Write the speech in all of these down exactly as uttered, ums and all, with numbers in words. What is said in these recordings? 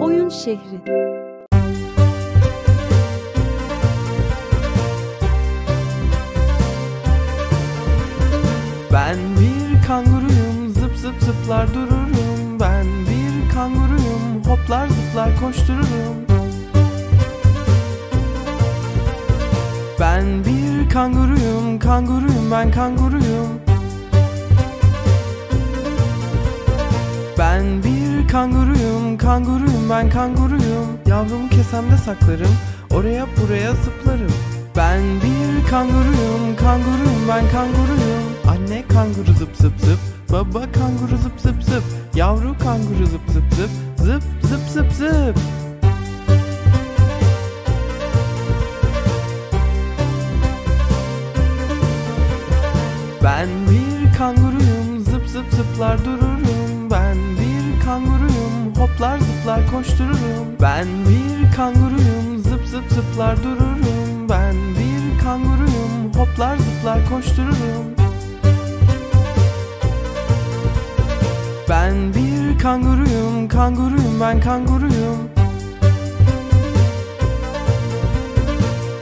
Oyun şehri. Ben bir kanguruyum, zıp zıp zıplar dururum. Ben bir kanguruyum, hoplar zıplar koştururum. Ben bir kanguruyum, kanguruyum, ben kanguruyum. Ben bir kanguruyum, kanguruyum, ben kanguruyum. Yavrumu kesemde saklarım, oraya buraya zıplarım. Ben bir kanguruyum, kanguruyum, ben kanguruyum. Anne kanguru zıp zıp zıp, baba kanguru zıp zıp zıp, yavru kanguru zıp zıp zıp, zıp zıp zıp zıp. Ben bir kanguruyum, zıp zıp zıplar dururum. Ben bir kanguruyum, hoplar zıplar koştururum. Ben bir kanguruyum, zıp zıp zıplar dururum. Ben bir kanguruyum, hoplar zıplar koştururum. Ben bir kanguruyum, kanguruyum, ben kanguruyum.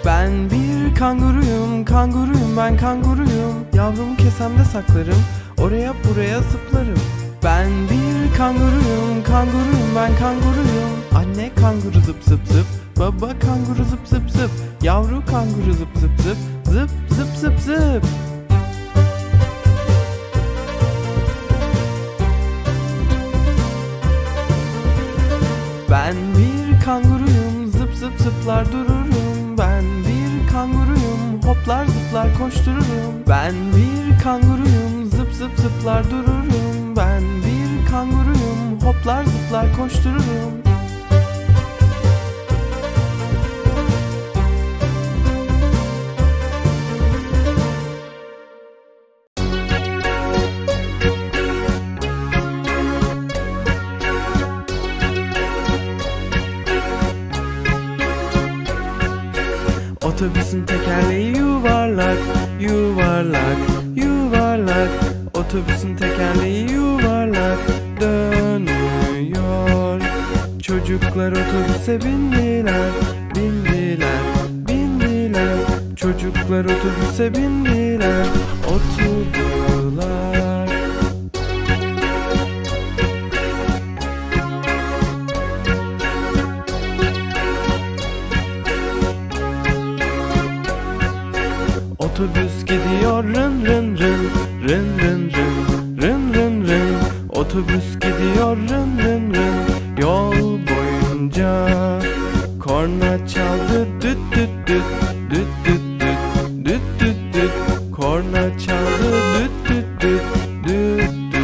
Ben bir kanguruyum, kanguruyum, ben kanguruyum. Yavrumu kesemde saklarım, oraya buraya zıplarım. Ben bir kanguruyum, kanguruyum, ben kanguruyum. Anne kanguru zıp zıp zıp, baba kanguru zıp zıp zıp, yavru kanguru zıp zıp zıp, zıp zıp zıp zıp. Ben bir kanguruyum, zıp zıp zıplar dururum. Ben bir kanguruyum, hoplar zıplar koştururum. Ben bir kanguruyum, zıp zıp zıplar dururum. Ben bir kanguruyum, hoplar zıplar koştururum. Otobüsün tekerleği yuvarlak, yuvarlak, yuvarlak. Otobüsün tekerleği yuvarlak dönüyor. Çocuklar otobüse bindiler, bindiler, bindiler. Çocuklar otobüse bindiler, oturdular. Otobüs gidiyor rın rın rın, rın rın rın, rın rın rın. Otobüs gidiyor rın rın rın yol boyunca. Korna çaldı düt düt düt, düt düt düt, düt düt düt. Korna çaldı düt düt düt, düt düt düt düt.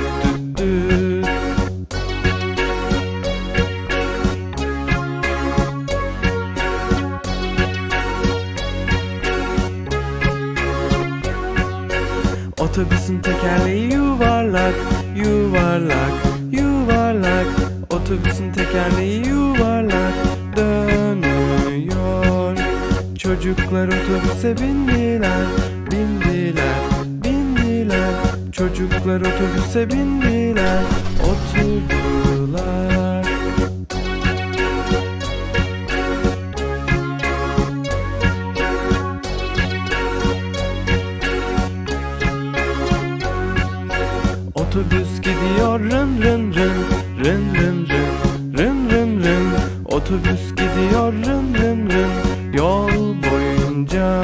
Otobüsün tekerleği yuvarlak, yuvarlak, yuvarlak. Otobüsün tekerleği yuvarlak dönüyor. Çocuklar otobüse bindiler, bindiler, bindiler. Çocuklar otobüse bindiler, oturdular. Otobüs gidiyor rın rın rın, rın rın rın, rın rın rın. Otobüs gidiyor rın rın rın yol boyunca.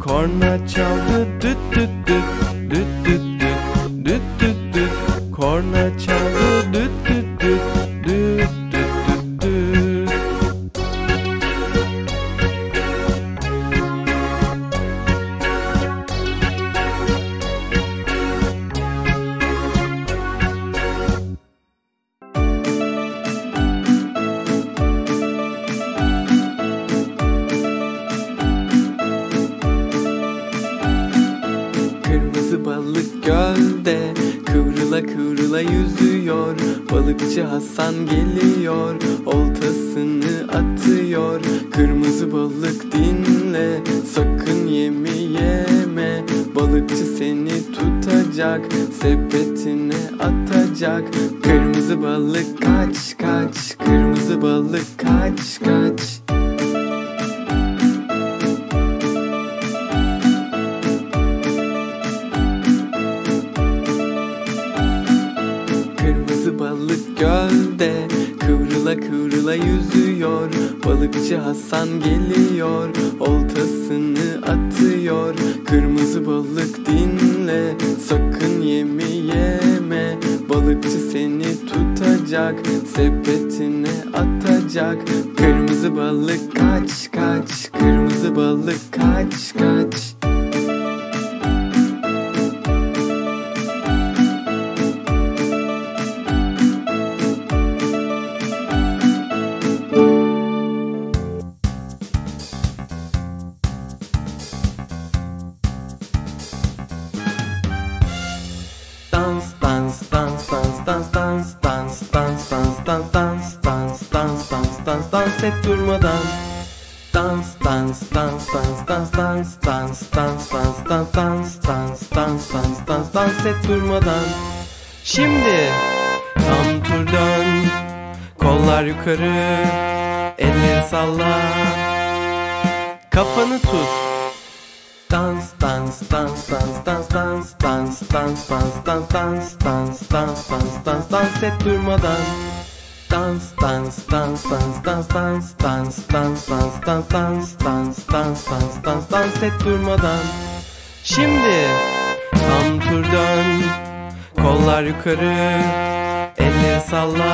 Korna çaldı düt düt düt, düt düt düt, düt düt düt. Korna çaldı düt düt düt, düt düt düt düt. Kıvrıla yüzüyor, balıkçı Hasan geliyor, oltasını atıyor. Kırmızı balık dinle, sakın yemi yeme. Balıkçı seni tutacak, sepetine atacak. kaçacak. Kırmızı balık kaç kaç, kırmızı balık kaç kaç. Kırmızı balık gölde kıvrıla kıvrıla yüzüyor. Balıkçı Hasan geliyor, oltasını atıyor. Kırmızı balık dinle, sakın yemi yeme. Balıkçı seni tutacak, sepetine atacak. Kırmızı balık kaç kaç, kırmızı balık kaç kaç. Durmadan. Şimdi tam tur dön, kollar yukarı, elleri salla, kafanı tut. Dans dans dans dans dans dans dans dans dans dans dans dans dans dans et durmadan. Dans dans dans dans dans dans dans dans dans dans dans dans dans et durmadan. Şimdi tam tur dön, kollar yukarı, elleri salla,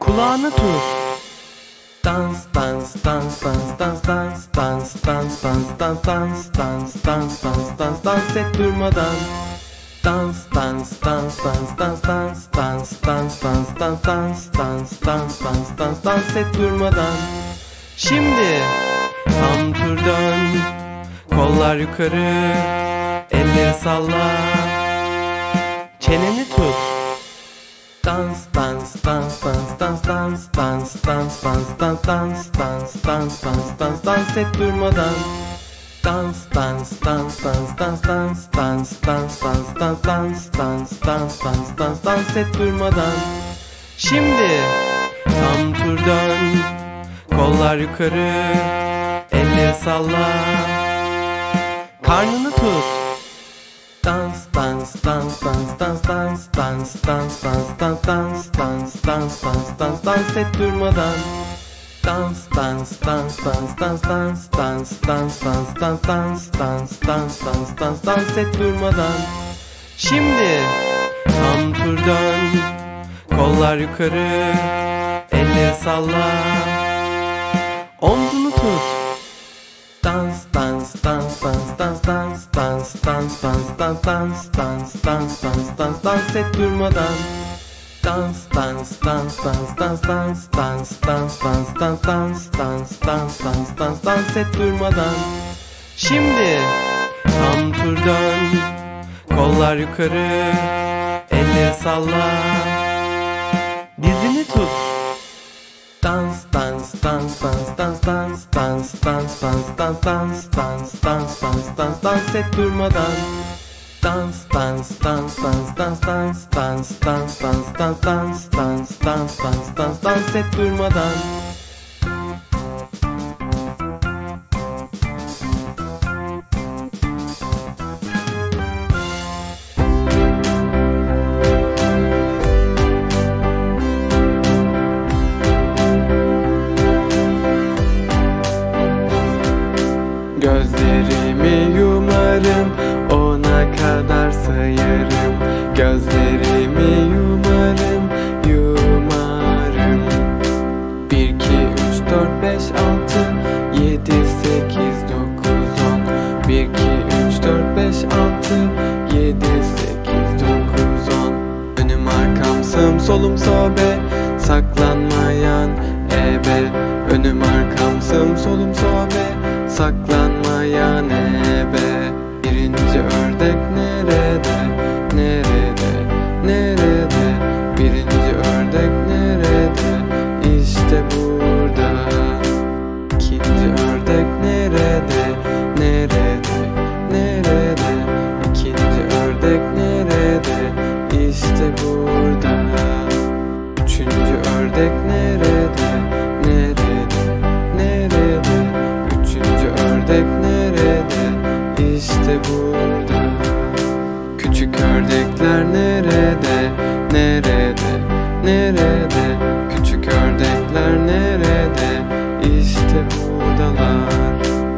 kulağını tut. Dans dans dans dans dans dans dans dans dans dans dans dans dans dans et durmadan. Dans dans dans dans dans dans dans dans dans dans dans dans dans et durmadan. Şimdi tam tur dön, kollar yukarı, elleri salla, çeneni tut. Dans dans dans dans dans dans dans dans dans dans dans dans dans dans et durmadan. Dans dans dans dans dans dans dans dans dans dans dans dans dans et durmadan. Şimdi tam tur dön, kollar yukarı, elleri salla, karnını tut. Dans dans dans dans dans dans dans dans dans dans dans dans dans dans et durmadan. Dans dans dans dans dans dans dans dans dans dans dans dans dans et durmadan. Şimdi tam tur dön, kollar yukarı, elleri salla, omzunu tut. Dans dans dans dans dans dans dans dans dans dans dans dans dans dans et durmadan. Dans dans dans dans dans dans dans dans dans dans dans dans dans et durmadan. Şimdi tam tur dön, kollar yukarı, elleri salla, dizini tut. Dans dans dans dans dans dans dans dans dans dans dans dans dans dans et durmadan. Dans dans dans dans dans dans dans dans dans dans dans dans dans et durmadan. Gözlerimi yumarım, ona kadar sayarım. Gözlerimi yumarım, yumarım. Bir, iki, üç, dört, beş, altı, yedi, sekiz, dokuz, on. Bir, iki, üç, dört, beş, altı, yedi, sekiz, dokuz, on. Önüm arkam sığım, solum sobe, saklanmayan ebe. Önüm arkam sığım, solum sobe, saklanmayan ebe. Birinci ördek nerede, nerede, nerede? Birinci ördek nerede? İşte burada. İkinci ördek nerede, nerede, nerede? İkinci ördek nerede? İşte burada? Üçüncü ördek nerede? Nerede? Nerede? Üçüncü ördek nerede? İşte burada. Küçük ördekler nerede? Nerede? Nerede?